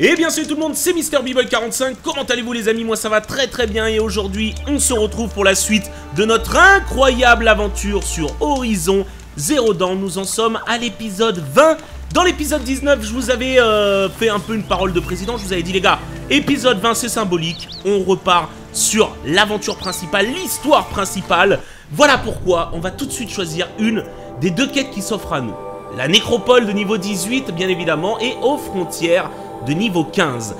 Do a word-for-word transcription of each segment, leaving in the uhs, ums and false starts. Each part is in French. Et bien salut tout le monde, c'est MrBboy quarante-cinq, comment allez-vous les amis? Moi ça va très très bien et aujourd'hui on se retrouve pour la suite de notre incroyable aventure sur Horizon Zero Dawn. Nous en sommes à l'épisode vingt. Dans l'épisode dix-neuf, je vous avais euh, fait un peu une parole de président, je vous avais dit les gars, épisode vingt c'est symbolique, on repart sur l'aventure principale, l'histoire principale. Voilà pourquoi on va tout de suite choisir une des deux quêtes qui s'offrent à nous. La nécropole de niveau dix-huit bien évidemment et aux frontières de niveau quinze.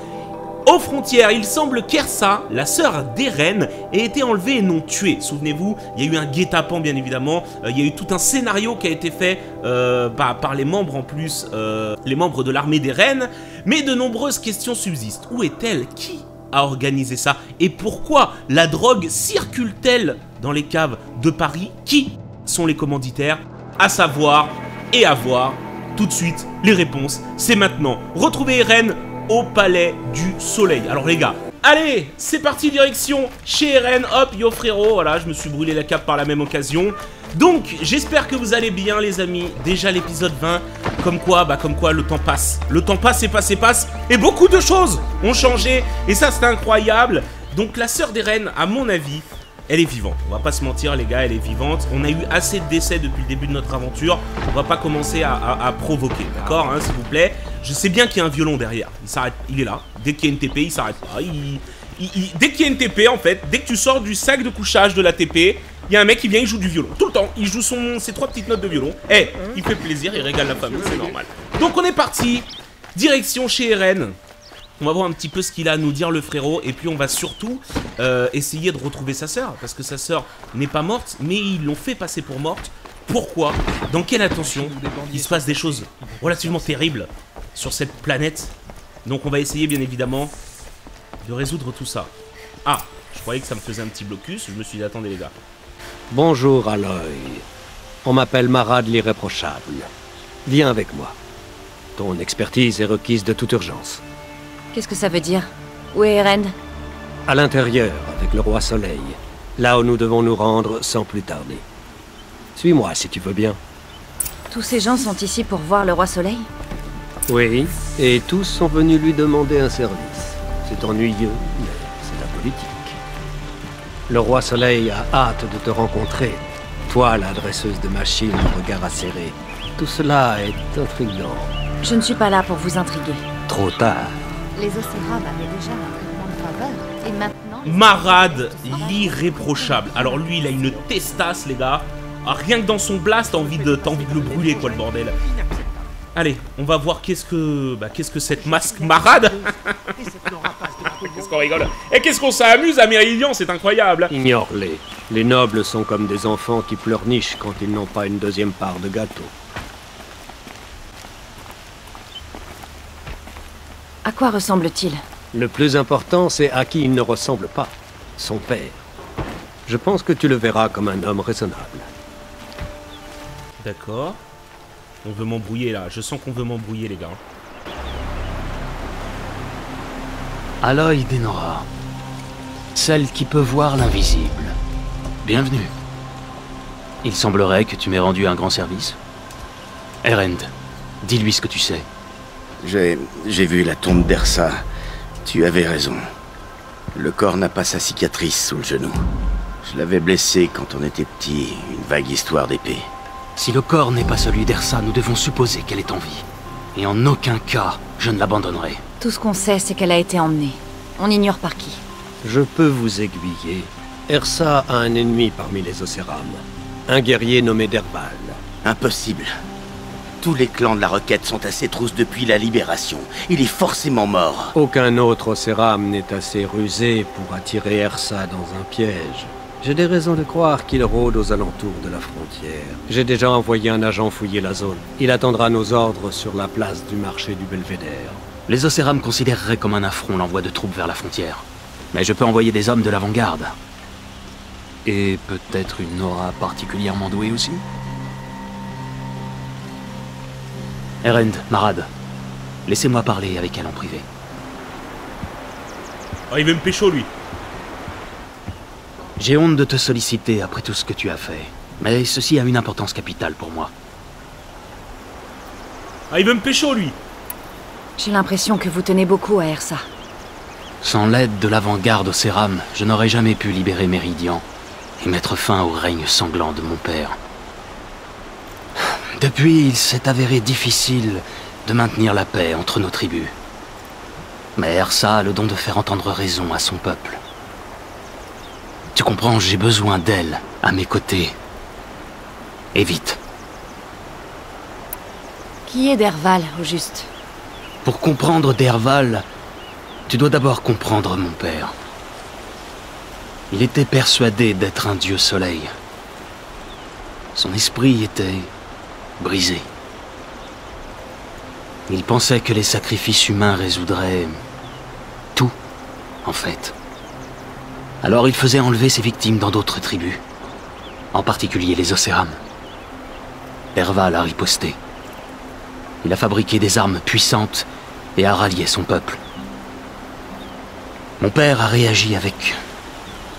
Aux frontières, il semble qu'Ersa, la sœur d'Eren, ait été enlevée et non tuée. Souvenez-vous, il y a eu un guet-apens bien évidemment, euh, il y a eu tout un scénario qui a été fait euh, par, par les membres en plus, euh, les membres de l'armée d'Eren, mais de nombreuses questions subsistent. Où est-elle? Qui a organisé ça? Et pourquoi la drogue circule-t-elle dans les caves de Paris? Qui sont les commanditaires? À savoir et à voir. Tout de suite, les réponses, c'est maintenant. Retrouvez Eren au Palais du Soleil. Alors les gars, allez, c'est parti, direction chez Eren. Hop, yo frérot, voilà, je me suis brûlé la cape par la même occasion. Donc, j'espère que vous allez bien les amis. Déjà l'épisode vingt, comme quoi, bah comme quoi le temps passe. Le temps passe et passe et passe. Et beaucoup de choses ont changé. Et ça, c'est incroyable. Donc la sœur d'Eren, à mon avis, elle est vivante, on va pas se mentir les gars, elle est vivante. On a eu assez de décès depuis le début de notre aventure. On va pas commencer à, à, à provoquer, d'accord, hein, s'il vous plaît. Je sais bien qu'il y a un violon derrière, il s'arrête, il est là. Dès qu'il y a une T P, il s'arrête pas. Il, il, il, dès qu'il y a une T P en fait, dès que tu sors du sac de couchage de la T P, il y a un mec qui vient, il joue du violon. Tout le temps, il joue son, ses trois petites notes de violon. Eh, hey, il fait plaisir, il régale la famille, c'est normal. Donc on est parti, direction chez Eren. On va voir un petit peu ce qu'il a à nous dire le frérot. Et puis on va surtout euh, essayer de retrouver sa sœur. Parce que sa sœur n'est pas morte, mais ils l'ont fait passer pour morte. Pourquoi? Dans quelle intention? Il se passe des choses relativement terribles sur cette planète. Donc on va essayer bien évidemment de résoudre tout ça. Ah, je croyais que ça me faisait un petit blocus. Je me suis dit, attendez les gars. Bonjour Aloy. On m'appelle Marad l'Irréprochable. Viens avec moi. Ton expertise est requise de toute urgence. Qu'est-ce que ça veut dire? Où est Eren? À l'intérieur, avec le roi Soleil. Là où nous devons nous rendre sans plus tarder. Suis-moi si tu veux bien. Tous ces gens sont ici pour voir le roi Soleil? Oui, et tous sont venus lui demander un service. C'est ennuyeux, mais c'est la politique. Le roi Soleil a hâte de te rencontrer. Toi, la dresseuse de machines, regard acéré. Tout cela est intriguant. Je ne suis pas là pour vous intriguer. Trop tard. Les Oseram avaient déjà un peu de faveur, et maintenant... Marad, l'Irréprochable. Alors lui, il a une testasse, les gars. Ah, rien que dans son blast, t'as envie de, t'as envie de le brûler, quoi, le bordel. Allez, on va voir qu'est-ce que... Bah, qu'est-ce que cette masque Marad. Qu'est-ce qu'on rigole. Et qu'est-ce qu'on s'amuse à Méridian, c'est incroyable. Ignore-les. Les nobles sont comme des enfants qui pleurnichent quand ils n'ont pas une deuxième part de gâteau. À quoi ressemble-t-il? Le plus important, c'est à qui il ne ressemble pas. Son père. Je pense que tu le verras comme un homme raisonnable. D'accord. On veut m'embrouiller, là. Je sens qu'on veut m'embrouiller, les gars. Aloy Denora. Celle qui peut voir l'invisible. Bienvenue. Il semblerait que tu m'aies rendu un grand service. Erend, dis-lui ce que tu sais. J'ai... j'ai vu la tombe d'Ersa. Tu avais raison. Le corps n'a pas sa cicatrice sous le genou. Je l'avais blessé quand on était petit, une vague histoire d'épée. Si le corps n'est pas celui d'Ersa, nous devons supposer qu'elle est en vie. Et en aucun cas, je ne l'abandonnerai. Tout ce qu'on sait, c'est qu'elle a été emmenée. On ignore par qui. Je peux vous aiguiller. Ersa a un ennemi parmi les Oseram. Un guerrier nommé Dervahl. Impossible. Tous les clans de la Roquette sont à ses trousses depuis la Libération. Il est forcément mort. Aucun autre Oseram n'est assez rusé pour attirer Ersa dans un piège. J'ai des raisons de croire qu'il rôde aux alentours de la frontière. J'ai déjà envoyé un agent fouiller la zone. Il attendra nos ordres sur la place du marché du Belvédère. Les Oseram considéreraient comme un affront l'envoi de troupes vers la frontière. Mais je peux envoyer des hommes de l'avant-garde. Et peut-être une aura particulièrement douée aussi ? Erend, Marad, laissez-moi parler avec elle en privé. Oh, il veut me pécho, lui. J'ai honte de te solliciter après tout ce que tu as fait. Mais ceci a une importance capitale pour moi. Ah, il veut me pécho, lui. J'ai l'impression que vous tenez beaucoup à Ersa. Sans l'aide de l'avant-garde Oseram, je n'aurais jamais pu libérer Méridian et mettre fin au règne sanglant de mon père. Depuis, il s'est avéré difficile de maintenir la paix entre nos tribus. Mais Ersa a le don de faire entendre raison à son peuple. Tu comprends, j'ai besoin d'elle à mes côtés. Et vite. Qui est Dervahl, au juste? Pour comprendre Dervahl, tu dois d'abord comprendre mon père. Il était persuadé d'être un dieu soleil. Son esprit était brisé. Il pensait que les sacrifices humains résoudraient tout, en fait. Alors il faisait enlever ses victimes dans d'autres tribus, en particulier les Oseram. Dervahl a riposté. Il a fabriqué des armes puissantes et a rallié son peuple. Mon père a réagi avec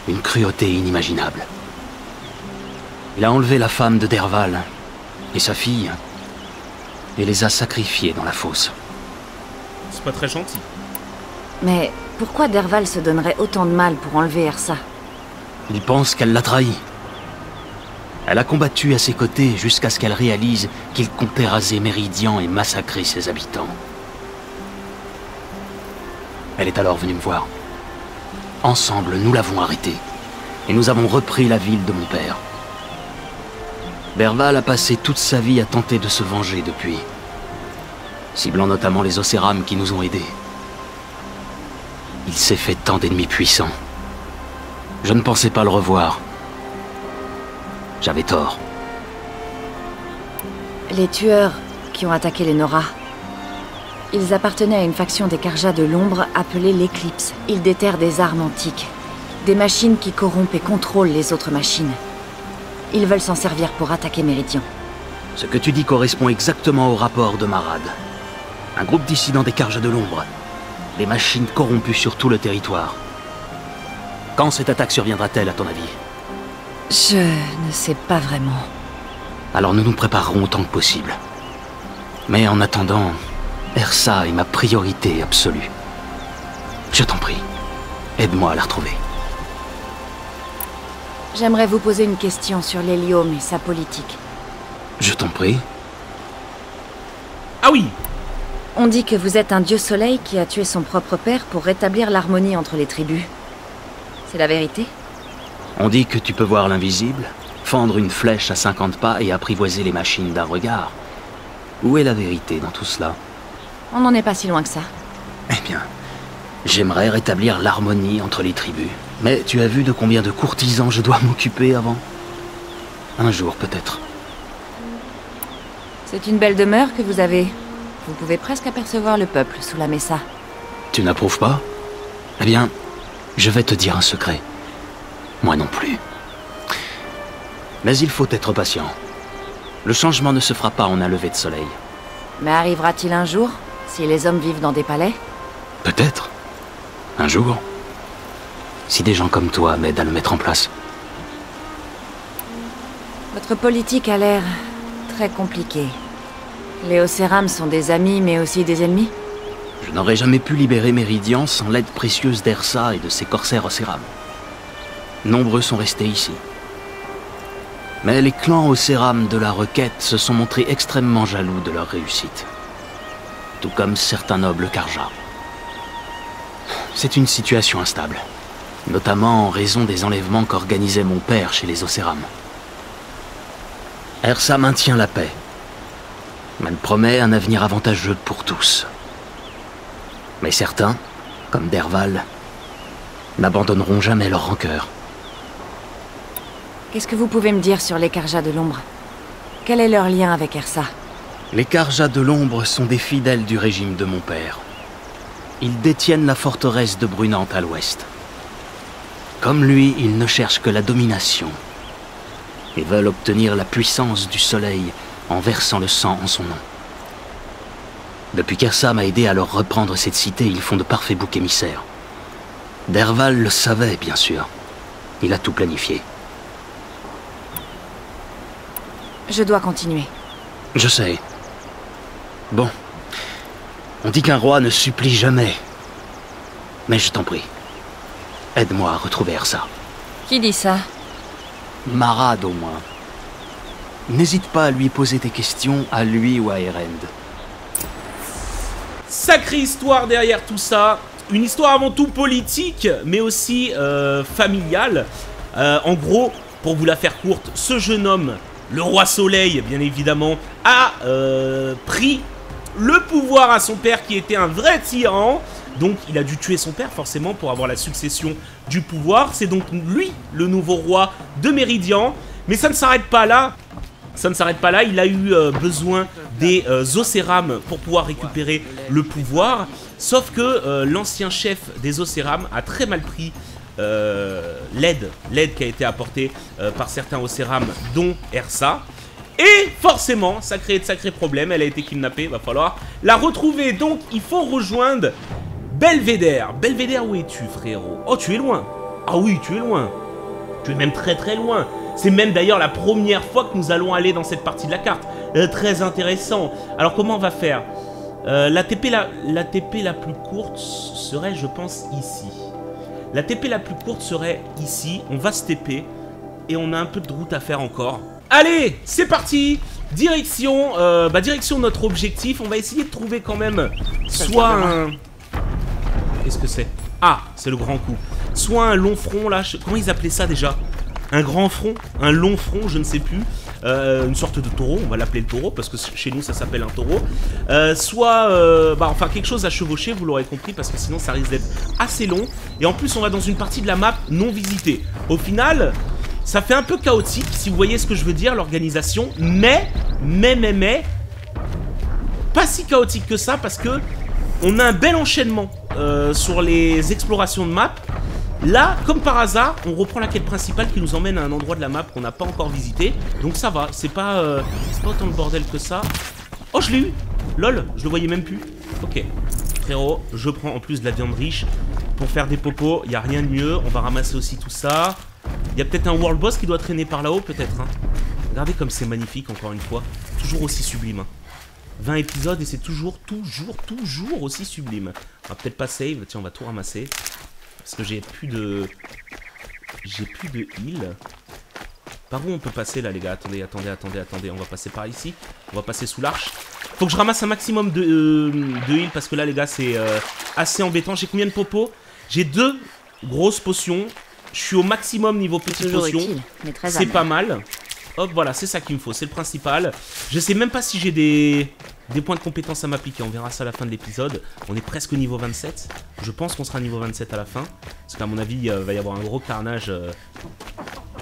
une cruauté inimaginable. Il a enlevé la femme de Dervahl et sa fille et les a sacrifiées dans la fosse. C'est pas très gentil. Mais pourquoi Dervahl se donnerait autant de mal pour enlever Ersa? Il pense qu'elle l'a trahi. Elle a combattu à ses côtés jusqu'à ce qu'elle réalise qu'il comptait raser Méridian et massacrer ses habitants. Elle est alors venue me voir. Ensemble, nous l'avons arrêtée, et nous avons repris la ville de mon père. Dervahl a passé toute sa vie à tenter de se venger depuis, ciblant notamment les Oseram qui nous ont aidés. Il s'est fait tant d'ennemis puissants. Je ne pensais pas le revoir. J'avais tort. Les tueurs qui ont attaqué les Nora, ils appartenaient à une faction des Carjas de l'Ombre appelée l'Éclipse. Ils déterrent des armes antiques, des machines qui corrompent et contrôlent les autres machines. Ils veulent s'en servir pour attaquer Méridian. Ce que tu dis correspond exactement au rapport de Marad. Un groupe dissident des Carjas de l'Ombre. Des machines corrompues sur tout le territoire. Quand cette attaque surviendra-t-elle, à ton avis? Je ne sais pas vraiment. Alors nous nous préparerons autant que possible. Mais en attendant, Ersa est ma priorité absolue. Je t'en prie, aide-moi à la retrouver. J'aimerais vous poser une question sur l'hélium et sa politique. Je t'en prie. Ah oui! On dit que vous êtes un dieu soleil qui a tué son propre père pour rétablir l'harmonie entre les tribus. C'est la vérité? On dit que tu peux voir l'invisible, fendre une flèche à cinquante pas et apprivoiser les machines d'un regard. Où est la vérité dans tout cela? On n'en est pas si loin que ça. Eh bien, j'aimerais rétablir l'harmonie entre les tribus. Mais tu as vu de combien de courtisans je dois m'occuper avant? Un jour, peut-être. C'est une belle demeure que vous avez. Vous pouvez presque apercevoir le peuple sous la messa. Tu n'approuves pas? Eh bien, je vais te dire un secret. Moi non plus. Mais il faut être patient. Le changement ne se fera pas en un lever de soleil. Mais arrivera-t-il un jour? Si les hommes vivent dans des palais? Peut-être. Un jour. Si des gens comme toi m'aident à le mettre en place. Votre politique a l'air très compliquée. Les Oseram sont des amis, mais aussi des ennemis? Je n'aurais jamais pu libérer Méridian sans l'aide précieuse d'Ersa et de ses corsaires Oseram. Nombreux sont restés ici. Mais les clans Oseram de la Requête se sont montrés extrêmement jaloux de leur réussite. Tout comme certains nobles Carjas. C'est une situation instable, notamment en raison des enlèvements qu'organisait mon père chez les Oseram. Ersa maintient la paix. Elle promet un avenir avantageux pour tous. Mais certains, comme Dervahl, n'abandonneront jamais leur rancœur. Qu'est-ce que vous pouvez me dire sur les Carjas de l'Ombre? Quel est leur lien avec Ersa? Les Carjas de l'Ombre sont des fidèles du régime de mon père. Ils détiennent la forteresse de Brunante à l'ouest. Comme lui, ils ne cherchent que la domination et veulent obtenir la puissance du soleil en versant le sang en son nom. Depuis qu'Ersa m'a aidé à leur reprendre cette cité, ils font de parfaits boucs émissaires. Dervahl le savait, bien sûr. Il a tout planifié. Je dois continuer. Je sais. Bon. On dit qu'un roi ne supplie jamais. Mais je t'en prie, aide-moi à retrouver Ersa. Qui dit ça? Marad, au moins. N'hésite pas à lui poser tes questions, à lui ou à Erend. Sacrée histoire derrière tout ça. Une histoire avant tout politique, mais aussi euh, familiale. Euh, en gros, pour vous la faire courte, ce jeune homme, le roi Soleil, bien évidemment, a euh, pris le pouvoir à son père qui était un vrai tyran. Donc il a dû tuer son père forcément pour avoir la succession du pouvoir. C'est donc lui le nouveau roi de Méridian. Mais ça ne s'arrête pas là. Ça ne s'arrête pas là, il a eu euh, besoin des euh, Oseram pour pouvoir récupérer le pouvoir. Sauf que euh, l'ancien chef des Oseram a très mal pris euh, l'aide l'aide qui a été apportée euh, par certains Oseram, dont Ersa. Et forcément, ça crée de sacrés problèmes, elle a été kidnappée, va falloir la retrouver. Donc il faut rejoindre Belvédère. Belvédère, où es-tu, frérot? Oh, tu es loin. Ah oui, tu es loin. Tu es même très très loin. C'est même d'ailleurs la première fois que nous allons aller dans cette partie de la carte. Euh, très intéressant. Alors comment on va faire? euh, la, T P la, la T P la plus courte serait, je pense, ici. La T P la plus courte serait ici. On va se T P. Et on a un peu de route à faire encore. Allez, c'est parti. Direction, euh, bah, direction notre objectif. On va essayer de trouver quand même soit un... Qu'est-ce que c'est? Ah, c'est le grand coup. Soit un long front, là. Je... Comment ils appelaient ça déjà? Un grand front, un long front, je ne sais plus, euh, une sorte de taureau, on va l'appeler le taureau, parce que chez nous ça s'appelle un taureau, euh, soit, euh, bah, enfin quelque chose à chevaucher, vous l'aurez compris, parce que sinon ça risque d'être assez long, et en plus on va dans une partie de la map non visitée. Au final, ça fait un peu chaotique, si vous voyez ce que je veux dire, l'organisation, mais, mais, mais, mais, pas si chaotique que ça, parce que on a un bel enchaînement euh, sur les explorations de map. Là, comme par hasard, on reprend la quête principale qui nous emmène à un endroit de la map qu'on n'a pas encore visité. Donc ça va, c'est pas, euh, c'est pas autant de bordel que ça. Oh, je l'ai eu. Lol, je le voyais même plus. Ok, frérot, je prends en plus de la viande riche pour faire des popos, il n'y a rien de mieux. On va ramasser aussi tout ça. Il y a peut-être un world boss qui doit traîner par là-haut, peut-être. Hein. Regardez comme c'est magnifique, encore une fois. Toujours aussi sublime. Hein. vingt épisodes et c'est toujours, toujours, toujours aussi sublime. On va peut-être pas save. Tiens, on va tout ramasser. Parce que j'ai plus de... J'ai plus de heal. Par où on peut passer là, les gars? Attendez, attendez, attendez, attendez. On va passer par ici. On va passer sous l'arche. Faut que je ramasse un maximum de, euh, de heal. Parce que là, les gars, c'est euh, assez embêtant. J'ai combien de popos? J'ai deux grosses potions. Je suis au maximum niveau petites potions. C'est pas mal. Hop, voilà, c'est ça qu'il me faut. C'est le principal. Je sais même pas si j'ai des... des points de compétence à m'appliquer, on verra ça à la fin de l'épisode. On est presque au niveau vingt-sept. Je pense qu'on sera niveau vingt-sept à la fin. Parce qu'à mon avis, il va y avoir un gros carnage euh,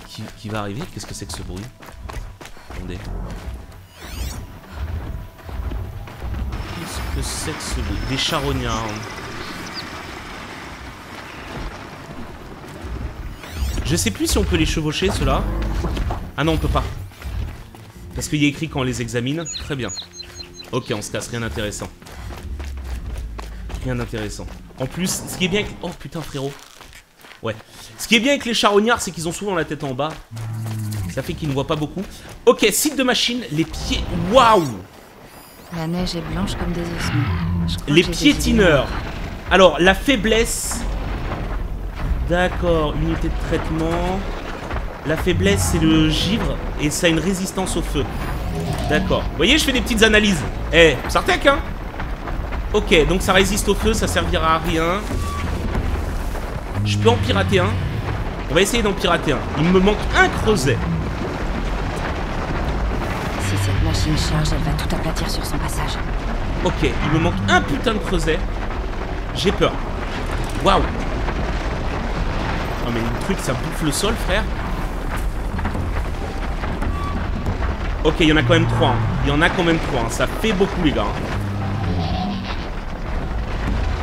qui, qui va arriver. Qu'est-ce que c'est que ce bruit? Attendez. Qu'est-ce que c'est que ce bruit? Des charognards. Je sais plus si on peut les chevaucher, ceux-là. Ah non, on peut pas. Parce qu'il y a écrit quand on les examine. Très bien. Ok, on se casse, rien d'intéressant. Rien d'intéressant. En plus, ce qui est bien avec... Oh putain, frérot. Ouais. Ce qui est bien avec les charognards, c'est qu'ils ont souvent la tête en bas. Ça fait qu'ils ne voient pas beaucoup. Ok, site de machine, les pieds... Waouh! La neige est blanche comme des ossements. Les piétineurs. Alors, la faiblesse... D'accord, unité de traitement... La faiblesse, c'est le givre et ça a une résistance au feu. D'accord. Vous voyez, je fais des petites analyses. Eh, ça tech, hein? Ok, donc ça résiste au feu, ça servira à rien. Je peux en pirater un. On va essayer d'en pirater un. Il me manque un creuset. Si cette machine charge, elle va tout aplatir sur son passage. Ok, il me manque un putain de creuset. J'ai peur. Waouh. Oh mais le truc, ça bouffe le sol, frère. Ok, il y en a quand même trois. Il y en a quand même trois. Ça fait beaucoup, les gars.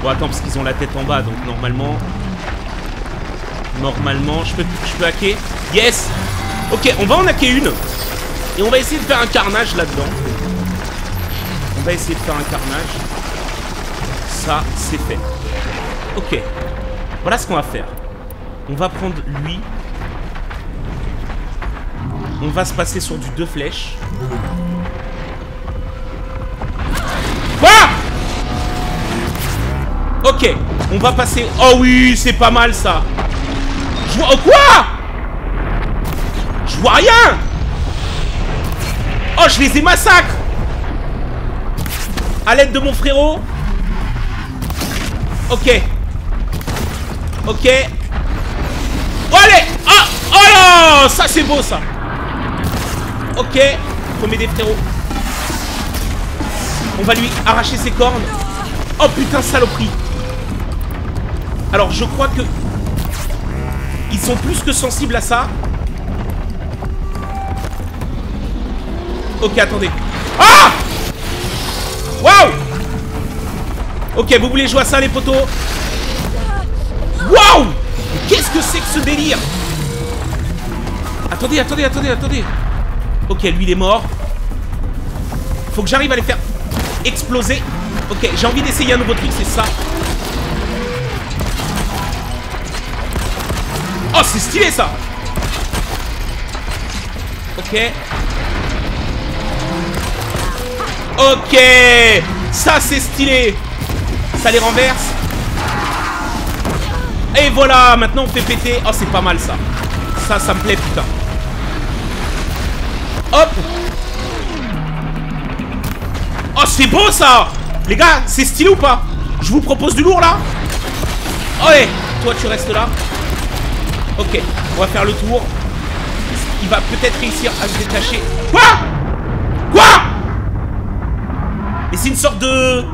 Bon, attends, parce qu'ils ont la tête en bas. Donc, normalement... Normalement... Je peux, je peux hacker. Yes! Ok, on va en hacker une. Et on va essayer de faire un carnage là-dedans. On va essayer de faire un carnage. Ça, c'est fait. Ok. Voilà ce qu'on va faire. On va prendre lui... On va se passer sur du deux flèches. Quoi ? Ok, on va passer... Oh oui, c'est pas mal ça. Je vois... Oh, quoi? Je vois rien. Oh, je les ai massacrés. À l'aide de mon frérot. Ok. Ok. Oh, allez. Ah. Oh là. Ça, c'est beau, ça. Ok. Remets des frérots. On va lui arracher ses cornes. Oh, putain, saloperie. Alors, je crois que... Ils sont plus que sensibles à ça. Ok, attendez. Ah! Waouh! Ok, vous voulez jouer à ça, les potos? Waouh! Qu'est-ce que c'est que ce délire? Attendez, attendez, attendez, attendez. Ok, lui, il est mort. Faut que j'arrive à les faire exploser. Ok, j'ai envie d'essayer un nouveau truc, c'est ça. Oh, c'est stylé, ça. Ok. Ok. Ça, c'est stylé. Ça les renverse. Et voilà, maintenant, on fait péter. Oh, c'est pas mal, ça. Ça, ça me plaît, putain. Hop. Oh, c'est beau, ça. Les gars, c'est stylé ou pas? Je vous propose du lourd, là. Ouais, toi, tu restes là. Ok, on va faire le tour. Il va peut-être réussir à se détacher. Quoi? Quoi? Mais c'est une sorte de...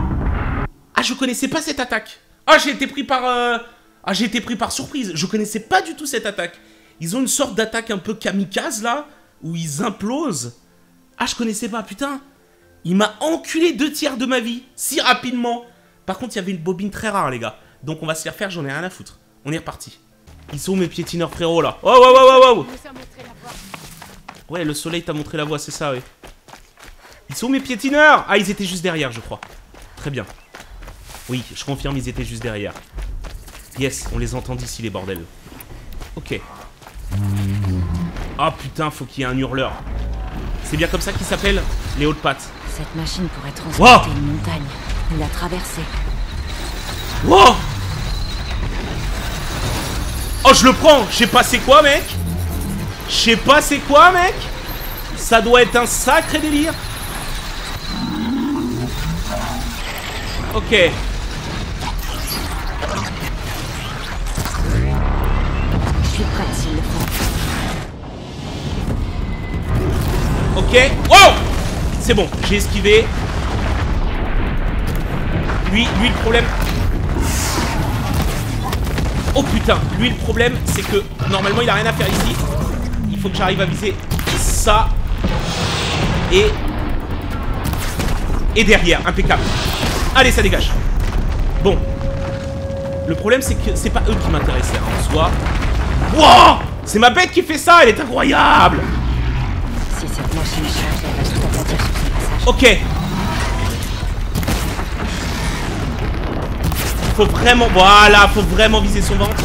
Ah, je connaissais pas cette attaque. Ah, j'ai été pris par... Euh... Ah, j'ai été pris par surprise. Je connaissais pas du tout cette attaque. Ils ont une sorte d'attaque un peu kamikaze, là, où ils implosent. Ah, je connaissais pas, putain. Il m'a enculé deux tiers de ma vie, si rapidement. Par contre, il y avait une bobine très rare, les gars. Donc, on va se faire faire, j'en ai rien à foutre. On est reparti. Ils sont où mes piétineurs, frérot, là? Oh, oh, oh, oh, oh, oh. Ouais, le soleil t'a montré la voie, c'est ça, ouais. Ils sont où mes piétineurs? Ah, ils étaient juste derrière, je crois. Très bien. Oui, je confirme, ils étaient juste derrière. Yes, on les entend d'ici, les bordels. Ok. Ah, putain, faut qu'il y ait un hurleur. C'est bien comme ça qu'il s'appelle, les hautes pattes. Cette machine pourrait transporter wow. une montagne. Il l'a traversée. Wow. Oh, je le prends. Je sais pas c'est quoi, mec. Je sais pas c'est quoi, mec. Ça doit être un sacré délire. Ok. Je suis prête s'il le faut. Ok. Oh! C'est bon, j'ai esquivé. Lui, lui, le problème... Oh putain, lui le problème c'est que normalement il a rien à faire ici. Il faut que j'arrive à viser ça. Et Et derrière, impeccable. Allez, ça dégage. Bon. Le problème c'est que c'est pas eux qui m'intéressaient hein, en soi. Wow, c'est ma bête qui fait ça, elle est incroyable. Si cette machine charge, elle va tout aplatir sur ce passage. Ok. Faut vraiment... Voilà, faut vraiment viser son ventre.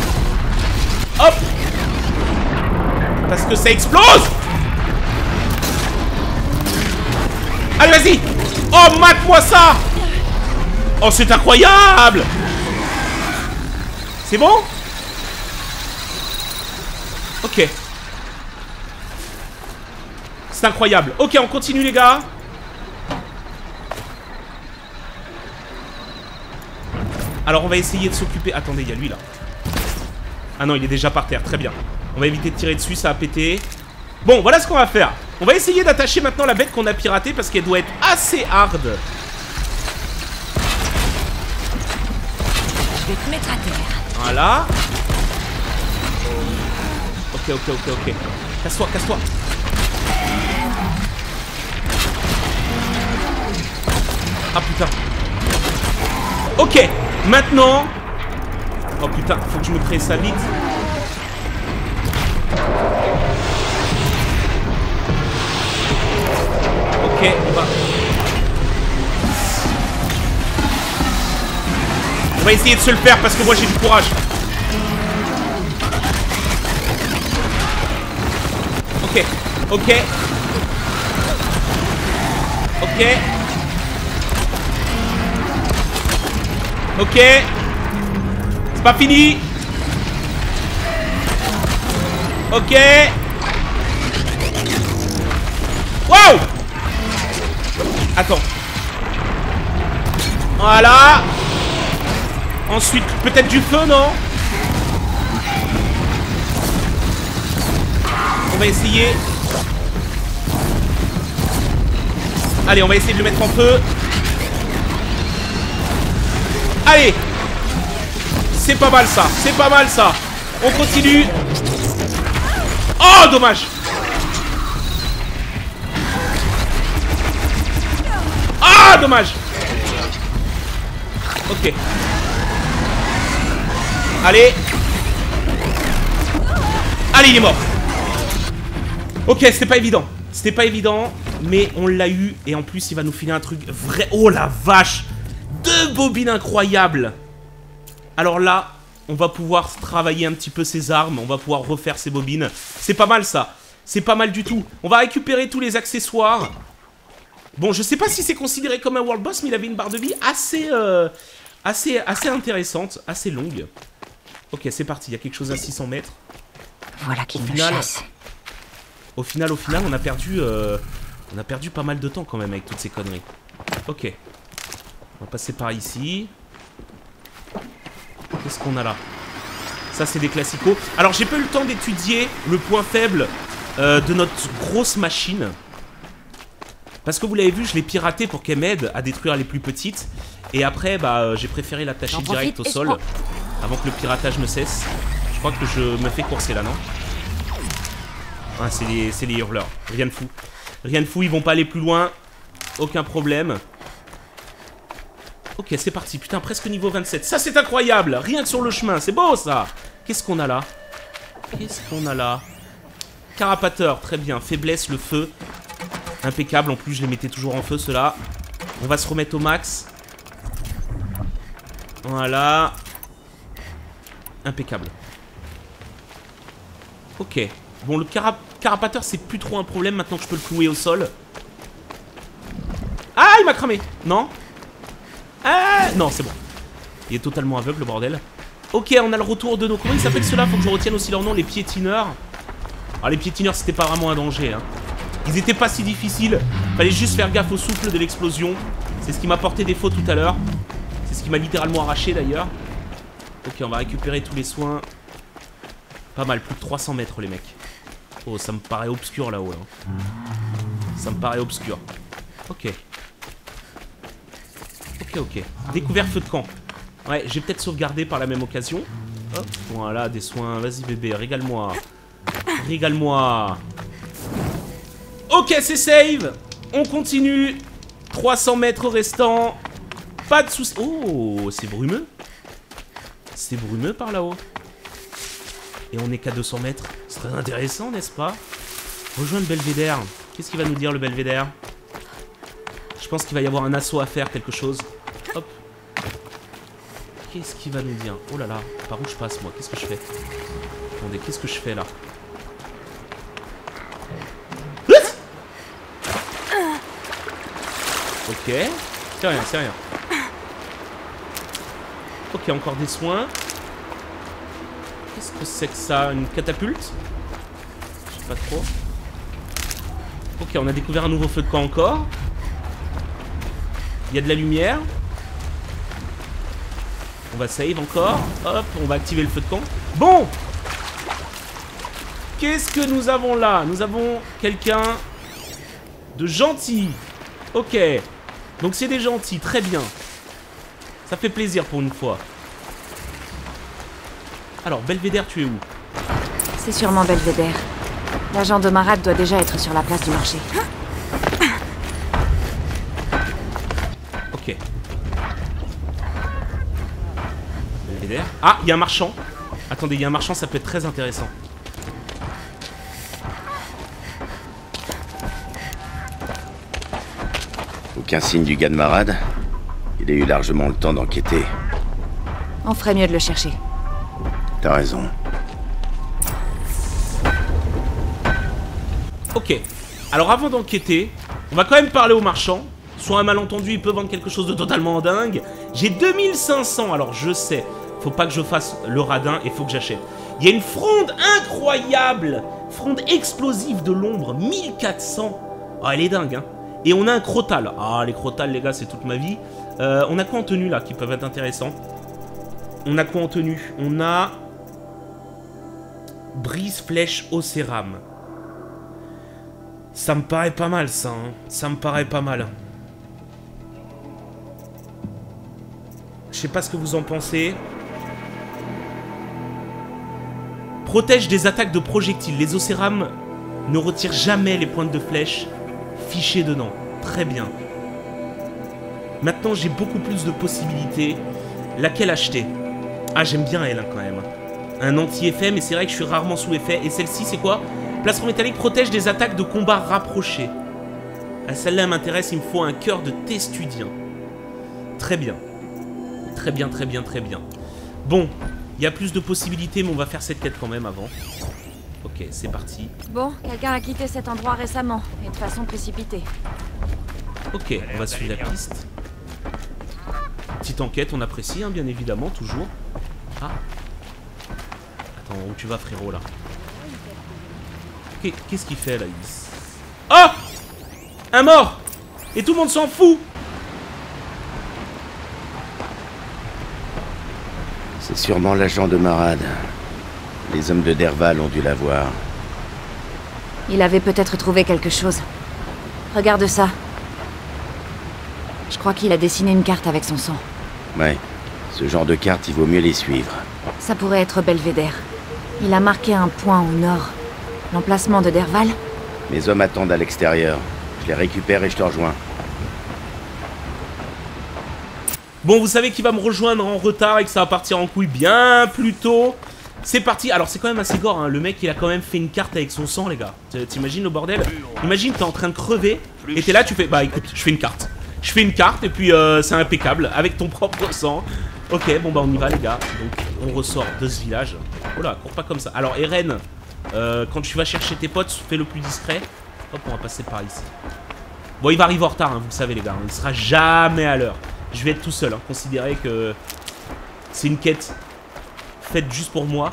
Hop. Parce que ça explose. Allez, vas-y. Oh, mate-moi ça. Oh, c'est incroyable. C'est bon? Ok. C'est incroyable. Ok, on continue, les gars. Alors on va essayer de s'occuper... Attendez, il y a lui là. Ah non, il est déjà par terre, très bien. On va éviter de tirer dessus, ça a pété. Bon, voilà ce qu'on va faire. On va essayer d'attacher maintenant la bête qu'on a piratée parce qu'elle doit être assez hard. Je vais te mettre à terre. Voilà. Ok, ok, ok, ok. Casse-toi, casse-toi. Ah putain. Ok. Maintenant... Oh putain, faut que je me crée ça vite. Ok, on va... On va essayer de se le faire parce que moi j'ai du courage. Ok, ok. Ok. Ok, C'est pas fini. Ok. Wow. Attends. Voilà. Ensuite, peut-être du feu, non? On va essayer. Allez, on va essayer de le mettre en feu. Allez. C'est pas mal ça, c'est pas mal ça. On continue. Oh, dommage. Ah, dommage. Ok. Allez. Allez, il est mort. Ok, c'était pas évident. C'était pas évident, mais on l'a eu. Et en plus, il va nous filer un truc vrai. Oh la vache. Deux bobines incroyables. Alors là, on va pouvoir travailler un petit peu ses armes. On va pouvoir refaire ses bobines. C'est pas mal ça. C'est pas mal du tout. On va récupérer tous les accessoires. Bon, je sais pas si c'est considéré comme un world boss, mais il avait une barre de vie assez, euh, assez, assez intéressante, assez longue. Ok, c'est parti. Il y a quelque chose à six cents mètres. Voilà qui me chasse. Au final, au final, on a perdu, euh, on a perdu pas mal de temps quand même avec toutes ces conneries. Ok. On va passer par ici. Qu'est-ce qu'on a là? Ça, c'est des classicos. Alors, j'ai pas eu le temps d'étudier le point faible euh, de notre grosse machine. Parce que vous l'avez vu, je l'ai piratée pour qu'elle m'aide à détruire les plus petites. Et après, bah, j'ai préféré l'attacher direct au sol avant que le piratage ne cesse. Je crois que je me fais courser là, non? Ah, c'est les, c'est les hurleurs. Rien de fou. Rien de fou, ils vont pas aller plus loin. Aucun problème. Ok, c'est parti. Putain, presque niveau vingt-sept. Ça, c'est incroyable. Rien que sur le chemin. C'est beau, ça. Qu'est-ce qu'on a là? Qu'est-ce qu'on a là? Carapateur. Très bien. Faiblesse, le feu. Impeccable, en plus je les mettais toujours en feu ceux-là. On va se remettre au max. Voilà. Impeccable. Ok. Bon, le cara carapateur c'est plus trop un problème maintenant que je peux le clouer au sol. Ah, il m'a cramé. Non. Ah, non, c'est bon. Il est totalement aveugle le bordel. Ok, on a le retour de nos... Comment ils s'appellent ceux-là? Faut que je retienne aussi leur nom, les piétineurs. Alors les piétineurs c'était pas vraiment un danger hein. Ils étaient pas si difficiles. Fallait juste faire gaffe au souffle de l'explosion. C'est ce qui m'a porté défaut tout à l'heure. C'est ce qui m'a littéralement arraché d'ailleurs. Ok, on va récupérer tous les soins. Pas mal, plus de trois cents mètres les mecs. Oh, ça me paraît obscur là-haut. Hein. Ça me paraît obscur. Ok. Ok, ok. Découvert feu de camp. Ouais, j'ai peut-être sauvegardé par la même occasion. Hop, voilà, des soins. Vas-y bébé, régale-moi. Régale-moi. Ok, c'est save. On continue. trois cents mètres restants. Pas de soucis. Oh, c'est brumeux. C'est brumeux par là-haut. Et on est qu'à deux cents mètres. C'est très intéressant, n'est-ce pas? Rejoindre Belvédère. Qu'est-ce qu'il va nous dire, le Belvédère? Je pense qu'il va y avoir un assaut à faire, quelque chose. Hop. Qu'est-ce qu'il va nous dire? Oh là là, par où je passe, moi? Qu'est-ce que je fais? Attendez, qu'est-ce que je fais, là? Ok, c'est rien, c'est rien. Ok, encore des soins. Qu'est-ce que c'est que ça? Une catapulte? Je sais pas trop. Ok, on a découvert un nouveau feu de camp encore. Il y a de la lumière. On va save encore. Hop, on va activer le feu de camp. Bon! Qu'est-ce que nous avons là? Nous avons quelqu'un de gentil. Ok. Donc c'est des gentils, très bien. Ça fait plaisir pour une fois. Alors, Belvédère, tu es où? C'est sûrement Belvédère. L'agent de Marad doit déjà être sur la place du marché. Ok. Belvédère. Ah, il y a un marchand. Attendez, il y a un marchand, ça peut être très intéressant. Aucun signe du gars de Marad. Il a eu largement le temps d'enquêter. On ferait mieux de le chercher. T'as raison. Ok. Alors avant d'enquêter, on va quand même parler aux marchands. Soit un malentendu, ils peuvent vendre quelque chose de totalement dingue. J'ai deux mille cinq cents, alors je sais. faut pas que je fasse le radin et faut que j'achète. Il y a une fronde incroyable, fronde explosive de l'ombre, mille quatre cents. Ah, elle est dingue, hein. Et on a un crotal. Ah, les crotales, les gars, c'est toute ma vie. Euh, on a quoi en tenue, là, qui peuvent être intéressants? On a quoi en tenue? On a... Brise, flèche, Oseram. Ça me paraît pas mal, ça. Hein. Ça me paraît pas mal. Je sais pas ce que vous en pensez. Protège des attaques de projectiles. Les Oseram ne retirent jamais les pointes de flèche fichées dedans. Très bien. Maintenant, j'ai beaucoup plus de possibilités. Laquelle acheter? Ah, j'aime bien elle, hein, quand même. Un anti-effet, mais c'est vrai que je suis rarement sous effet. Et celle-ci, c'est quoi? Plastron métallique protège des attaques de combat rapprochées. Ah, celle-là m'intéresse, il me faut un cœur de testudien. Très bien. Très bien, très bien, très bien. Bon, il y a plus de possibilités, mais on va faire cette quête quand même avant. Ok, c'est parti. Bon, quelqu'un a quitté cet endroit récemment, et de façon précipitée. Ok, on va suivre la piste. Petite enquête, on apprécie, hein, bien évidemment, toujours. Ah. Attends, où tu vas, frérot, là? Qu'est-ce qu'il fait, là? Oh! Un mort! Et tout le monde s'en fout! C'est sûrement l'agent de Marad. Les hommes de Dervahl ont dû la voir. Il avait peut-être trouvé quelque chose. Regarde ça. Je crois qu'il a dessiné une carte avec son sang. Ouais. Ce genre de carte, il vaut mieux les suivre. Ça pourrait être Belvédère. Il a marqué un point au nord. L'emplacement de Dervahl? Mes hommes attendent à l'extérieur. Je les récupère et je te rejoins. Bon, vous savez qu'il va me rejoindre en retard et que ça va partir en couille bien plus tôt. C'est parti. Alors, c'est quand même assez gore, hein. Le mec, il a quand même fait une carte avec son sang, les gars. T'imagines le bordel? Imagine, t'es en train de crever et t'es là, tu fais... Bah, écoute, je fais une carte. Je fais une carte et puis euh, c'est impeccable. Avec ton propre sang. Ok, bon, bah, on y va, les gars. Donc, on ressort de ce village. Oh là, cours pas comme ça. Alors, Eren... Euh, quand tu vas chercher tes potes, fais le plus discret. Hop, on va passer par ici. Bon, il va arriver en retard, hein, vous le savez, les gars. Il ne sera jamais à l'heure. Je vais être tout seul, hein. Considérez que c'est une quête faite juste pour moi.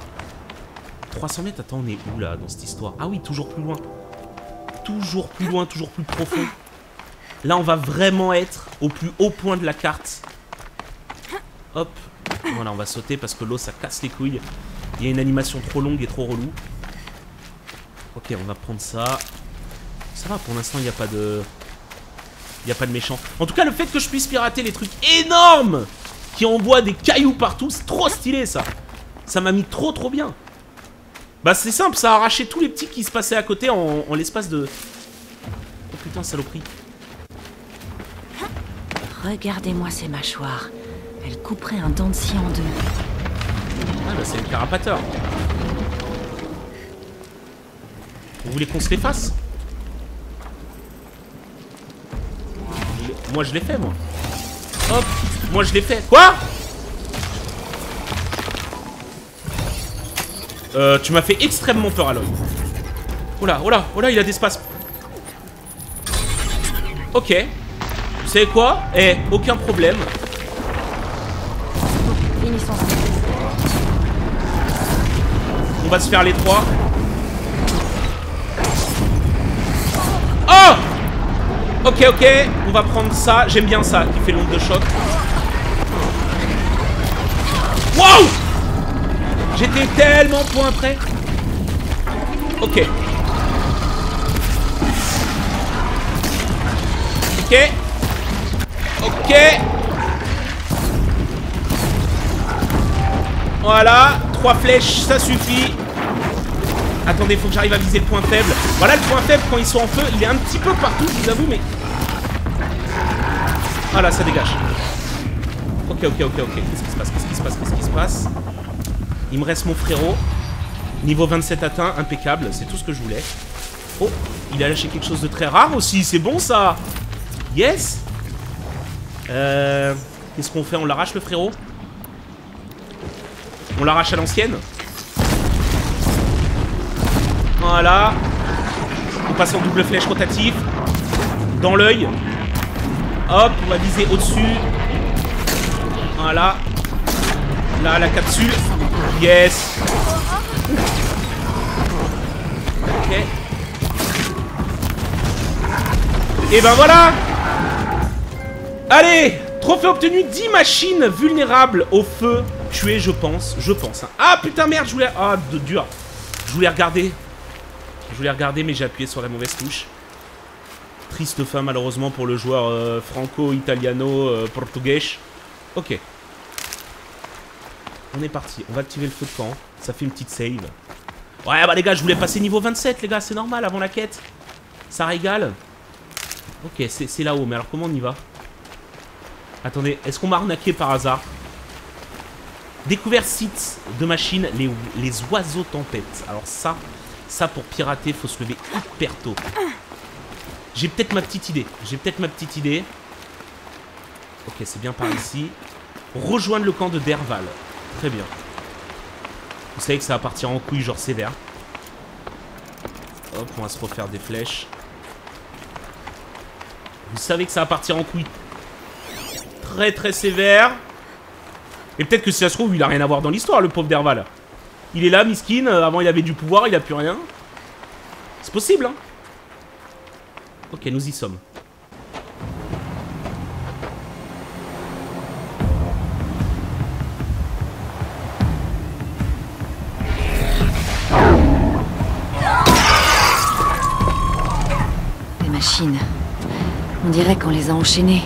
trois cents mètres, attends, on est où là dans cette histoire? Ah oui, toujours plus loin. Toujours plus loin, toujours plus profond. Là, on va vraiment être au plus haut point de la carte. Hop, voilà, on va sauter parce que l'eau, ça casse les couilles. Il y a une animation trop longue et trop relou. Ok, on va prendre ça. Ça va, pour l'instant, il n'y a pas de... Il n'y a pas de méchant. En tout cas, le fait que je puisse pirater les trucs énormes qui envoient des cailloux partout, c'est trop stylé, ça. Ça m'a mis trop, trop bien. Bah, c'est simple, ça a arraché tous les petits qui se passaient à côté en, en l'espace de... Oh, putain, saloperie. Regardez-moi ces mâchoires. Elles couperaient un dent de scie en deux. Ah, bah, c'est le carapateur. Vous voulez qu'on se les fasse? Moi je l'ai fait, moi. Hop, moi je l'ai fait. Quoi? Euh, tu m'as fait extrêmement peur, Aloy. Oh là, oh là, oh là, il a d'espace. Ok. Vous savez quoi? Eh, aucun problème. On va se faire les trois. Ok, ok, on va prendre ça. J'aime bien ça, qui fait l'onde de choc. Wow! J'étais tellement point près. Ok. Ok. Ok. Voilà, trois flèches, ça suffit. Attendez, faut que j'arrive à viser le point faible. Voilà, le point faible, quand ils sont en feu, il est un petit peu partout, je vous avoue, mais... Voilà, ça dégage. Ok, ok, ok, ok. Qu'est-ce qui se passe? Qu'est-ce qui se passe? Qu'est-ce qui se passe? Il me reste mon frérot. Niveau vingt-sept atteint, impeccable, c'est tout ce que je voulais. Oh, il a lâché quelque chose de très rare aussi, c'est bon ça. Yes. Euh... Qu'est-ce qu'on fait? On l'arrache, le frérot? On l'arrache à l'ancienne? Voilà. On passe en double flèche rotative. Dans l'œil. Hop, on va viser au-dessus. Voilà. Là, la capsule. Yes. Ok. Et ben voilà. Allez. Trophée obtenu, dix machines vulnérables au feu. Tuer, je pense, je pense. Hein. Ah putain, merde, je voulais... Ah, de dur. Je voulais regarder. Je voulais regarder, mais j'ai appuyé sur la mauvaise touche. Triste fin, malheureusement, pour le joueur euh, franco-italiano-portugais. Euh, ok. On est parti. On va activer le feu de camp. Ça fait une petite save. Ouais, bah les gars, je voulais passer niveau vingt-sept, les gars. C'est normal, avant la quête. Ça régale. Ok, c'est là-haut. Mais alors, comment on y va? Attendez, est-ce qu'on m'a arnaqué par hasard? Découvert site de machine, les, les oiseaux tempêtes. Alors ça, ça pour pirater, faut se lever hyper tôt. J'ai peut-être ma petite idée. J'ai peut-être ma petite idée. Ok, c'est bien par ici. Rejoindre le camp de Dervahl. Très bien. Vous savez que ça va partir en couille, genre sévère. Hop, on va se refaire des flèches. Vous savez que ça va partir en couille. Très très sévère. Et peut-être que si ça se trouve, il a rien à voir dans l'histoire, le pauvre Dervahl. Il est là, miskin, avant il avait du pouvoir, il a plus rien. C'est possible, hein. Ok, nous y sommes. Les machines. On dirait qu'on les a enchaînées.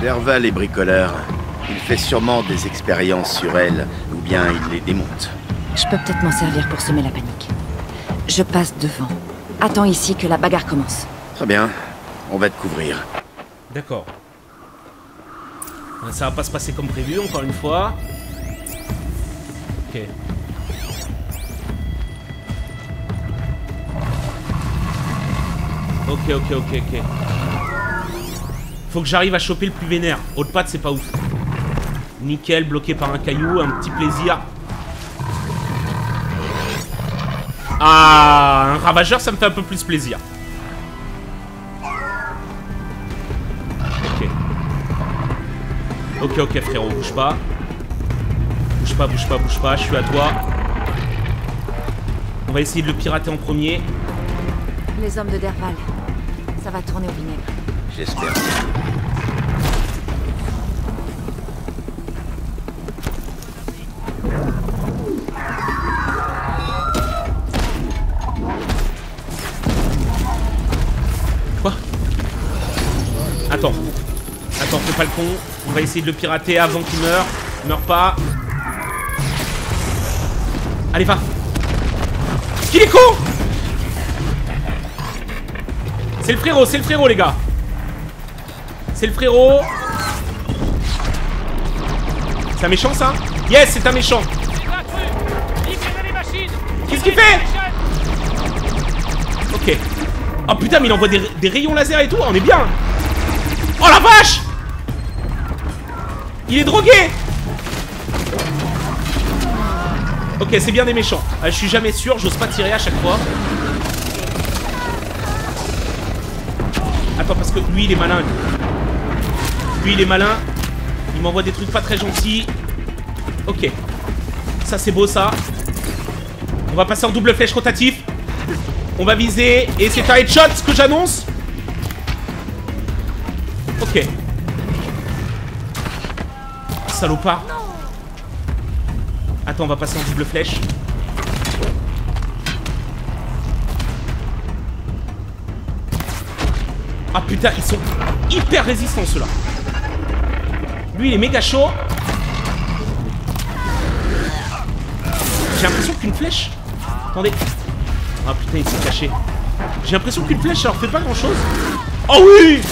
Dervahl est bricoleur. Il fait sûrement des expériences sur elle, ou bien il les démonte. Je peux peut-être m'en servir pour semer la panique. Je passe devant. Attends ici que la bagarre commence. Très bien, on va te couvrir. D'accord. Ça va pas se passer comme prévu, encore une fois. Ok. Ok, ok, ok, ok. Faut que j'arrive à choper le plus vénère. Autre patte, c'est pas ouf. Nickel, bloqué par un caillou, un petit plaisir. Ah, un ravageur, ça me fait un peu plus plaisir. Ok. Ok, ok, frérot, bouge pas. Bouge pas, bouge pas, bouge pas, je suis à toi. On va essayer de le pirater en premier. Les hommes de Dervahl, ça va tourner au vinaigre. J'espère. Attends, attends, fais pas le con. On va essayer de le pirater avant qu'il meure. Il meurt pas. Allez, va. Qu'il est con. C'est le frérot, c'est le frérot, les gars. C'est le frérot. C'est un méchant, ça? Yes, c'est un méchant. Qu'est-ce qu'il fait? Ok. Oh putain, mais il envoie des, des rayons laser et tout. On est bien. Oh la vache! Il est drogué! Ok, c'est bien des méchants. Je suis jamais sûr, j'ose pas tirer à chaque fois. Attends, parce que lui, il est malin. Lui, il est malin. Il m'envoie des trucs pas très gentils. Ok. Ça, c'est beau, ça. On va passer en double flèche rotatif. On va viser. Et c'est un headshot, ce que j'annonce. Ok. Salopard. Attends, on va passer en double flèche. Ah putain, ils sont hyper résistants ceux-là. Lui, il est méga chaud. J'ai l'impression qu'une flèche... Attendez. Ah putain, il s'est caché. J'ai l'impression qu'une flèche, ça leur fait pas grand-chose. Oh oui!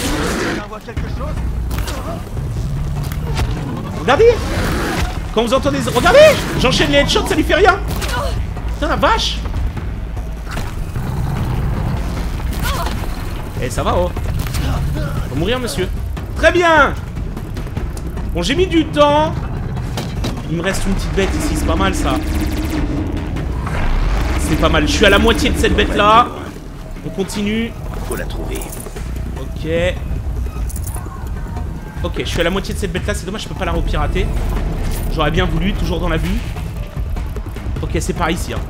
Regardez! Quand vous entendez... Regardez! J'enchaîne les headshots, ça lui fait rien! Putain la vache! Eh ça va, oh! Faut mourir, monsieur! Très bien! Bon, j'ai mis du temps. Il me reste une petite bête ici, c'est pas mal ça. C'est pas mal, je suis à la moitié de cette bête là. On continue. Faut la trouver. Ok. Ok, je suis à la moitié de cette bête là, c'est dommage, je peux pas la repirater. J'aurais bien voulu, toujours dans la bulle. Ok, c'est par ici. Hein.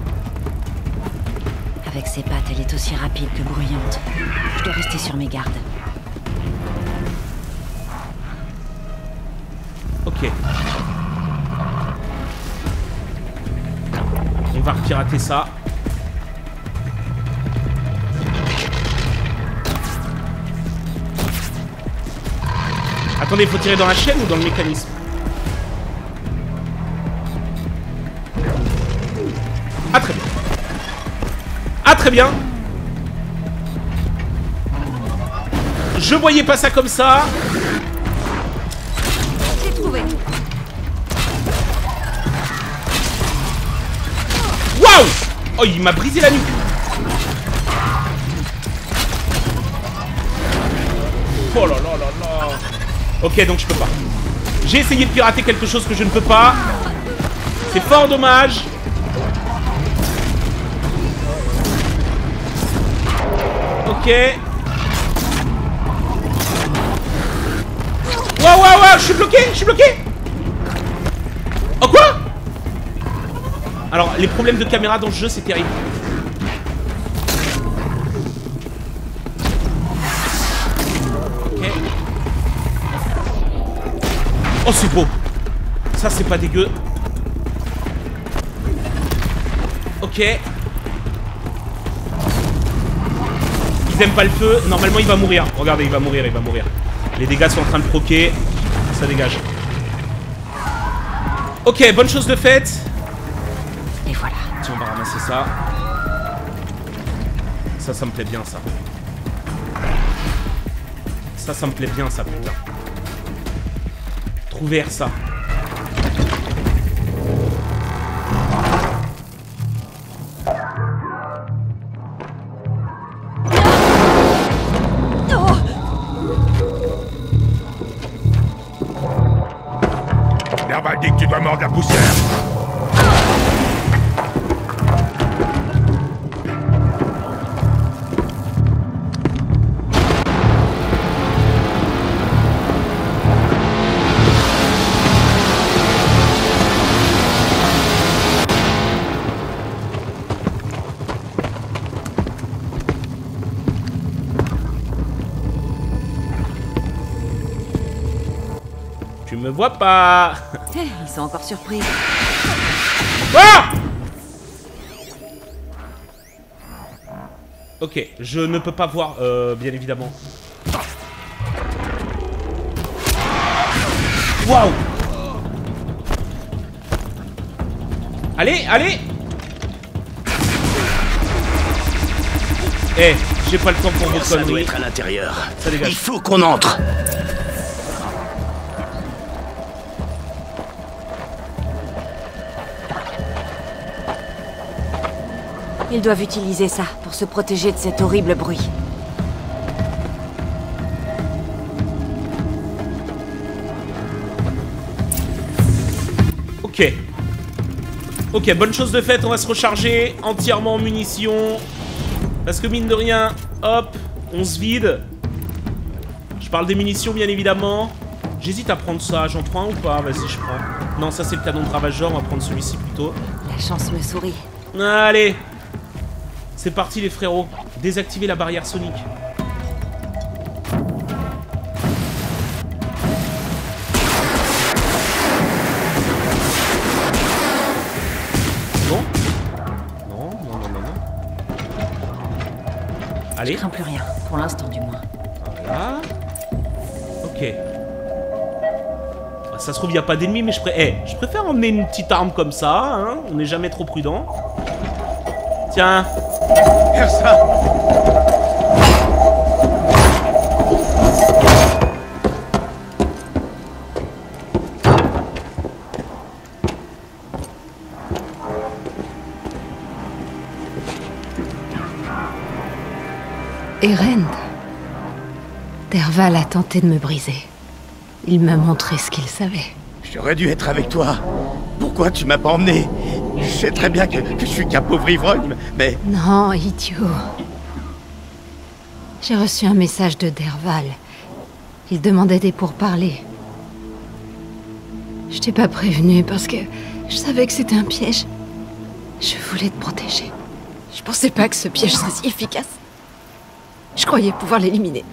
Avec ses pattes, elle est aussi rapide que bruyante. Je dois rester sur mes gardes. Ok. On va repirater ça. Attendez, faut tirer dans la chaîne ou dans le mécanisme? Ah très bien. Ah très bien. Je voyais pas ça comme ça. J'ai trouvé. Waouh! Oh, il m'a brisé la nuque. Oh là là là là. Ok, donc je peux pas. J'ai essayé de pirater quelque chose que je ne peux pas. C'est fort dommage. Ok. Waouh, waouh, waouh, je suis bloqué, je suis bloqué. Oh quoi? Alors, les problèmes de caméra dans ce jeu, c'est terrible. Oh, c'est beau. Ça, c'est pas dégueu. Ok. Ils aiment pas le feu. Normalement, il va mourir. Regardez, il va mourir, il va mourir. Les dégâts sont en train de croquer. Ça dégage. Ok, bonne chose de faite. Et voilà. Tiens, on va ramasser ça. Ça, ça me plaît bien, ça. Ça, ça me plaît bien, ça, putain. Ouvert ça. Non. Dervahl dit que tu dois mordre la poussière. Je me vois pas. Ils sont encore surpris. Ah! Ok, je ne peux pas voir, euh, bien évidemment. Waouh! Allez, allez! Eh, hey, j'ai pas le temps pour vos conneries. À l'intérieur. Il faut qu'on entre. Ils doivent utiliser ça pour se protéger de cet horrible bruit. Ok. Ok, bonne chose de faite, on va se recharger entièrement en munitions. Parce que mine de rien, hop, on se vide. Je parle des munitions bien évidemment. J'hésite à prendre ça, j'en prends un ou pas? Vas-y, je prends. Non, ça c'est le canon de ravageur, on va prendre celui-ci plutôt. La chance me sourit. Allez! C'est parti les frérots, désactivez la barrière sonique. Bon. Non, non, non, non, non. Allez. Je crains plus rien, pour l'instant du moins. Voilà. Ok. Ça se trouve, il n'y a pas d'ennemis, mais je, pré... hey, je préfère emmener une petite arme comme ça, hein. On n'est jamais trop prudent. Tiens. Ersa. Eren. Dervahl a tenté de me briser. Il m'a montré ce qu'il savait. J'aurais dû être avec toi. Pourquoi tu m'as pas emmené? Je sais très bien que, que je suis qu'un pauvre ivrogne, mais... Non, idiot. J'ai reçu un message de Dervahl. Il demandait des pourparlers. Je t'ai pas prévenu parce que je savais que c'était un piège. Je voulais te protéger. Je pensais pas que ce piège serait si efficace. Je croyais pouvoir l'éliminer.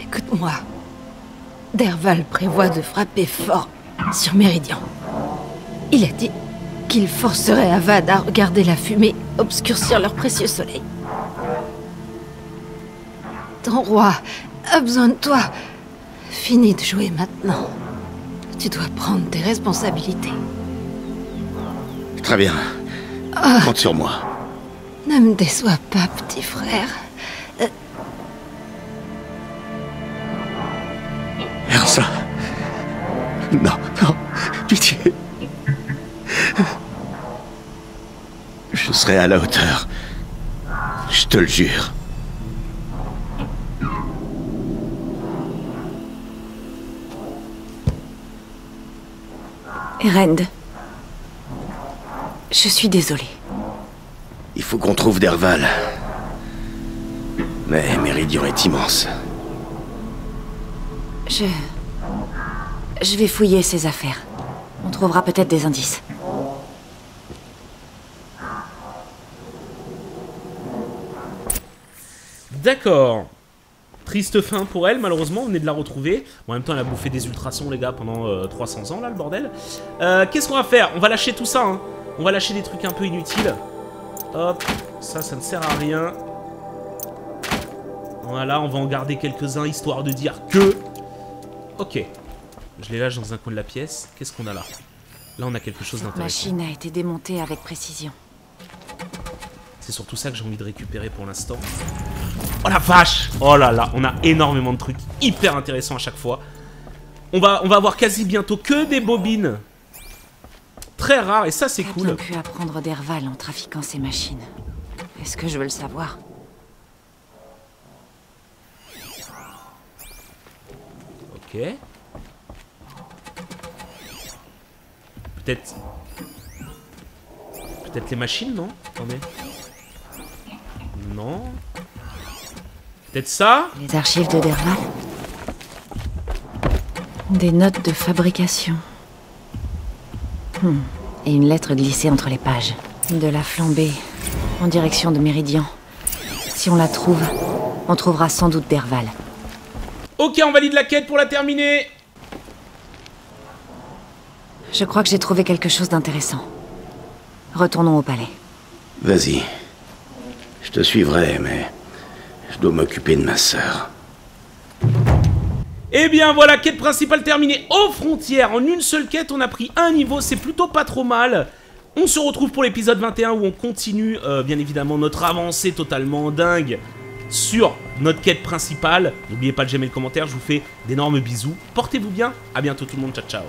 Écoute-moi. Dervahl prévoit de frapper fort sur Méridian. Il a dit qu'il forcerait Avad à regarder la fumée obscurcir leur précieux soleil. Ton roi a besoin de toi. Finis de jouer maintenant. Tu dois prendre tes responsabilités. Très bien. Oh, compte sur moi. Ne me déçois pas, petit frère. Euh... Ersa. Non, non. Pitié. Je serai à la hauteur. Je te le jure. Erend. Je suis désolée. Il faut qu'on trouve Dervahl. Mais Méridian est immense. Je... Je vais fouiller ses affaires. On trouvera peut-être des indices. D'accord. Triste fin pour elle, malheureusement, on venait de la retrouver. Bon, en même temps, elle a bouffé des ultrasons, les gars, pendant euh, trois cents ans, là, le bordel. Euh, Qu'est-ce qu'on va faire? On va lâcher tout ça, hein. On va lâcher des trucs un peu inutiles. Hop, ça, ça ne sert à rien. Voilà, on va en garder quelques-uns, histoire de dire que... Ok. Je les lâche dans un coin de la pièce. Qu'est-ce qu'on a là? Là, on a quelque chose d'intéressant. La machine a été démontée avec précision. C'est surtout ça que j'ai envie de récupérer pour l'instant. Oh la vache! Oh là là, on a énormément de trucs hyper intéressants à chaque fois. On va, on va avoir quasi bientôt que des bobines. Très rares, et ça c'est cool. J'ai pu apprendre Dervahl en trafiquant ces machines. Est-ce que je veux le savoir? Ok. Peut-être... Peut-être les machines, non? Attendez. Non... Peut-être ça? Les archives de Dervahl. Des notes de fabrication. Hmm. Et une lettre glissée entre les pages. De la flambée, en direction de Méridian. Si on la trouve, on trouvera sans doute Dervahl. Ok, on valide la quête pour la terminer. Je crois que j'ai trouvé quelque chose d'intéressant. Retournons au palais. Vas-y. Je te suivrai, mais... Je dois m'occuper de ma sœur. Eh bien voilà, quête principale terminée aux frontières. En une seule quête, on a pris un niveau, c'est plutôt pas trop mal. On se retrouve pour l'épisode vingt et un où on continue, euh, bien évidemment, notre avancée totalement dingue sur notre quête principale. N'oubliez pas de j'aimer le commentaire, je vous fais d'énormes bisous. Portez-vous bien, à bientôt tout le monde, ciao ciao.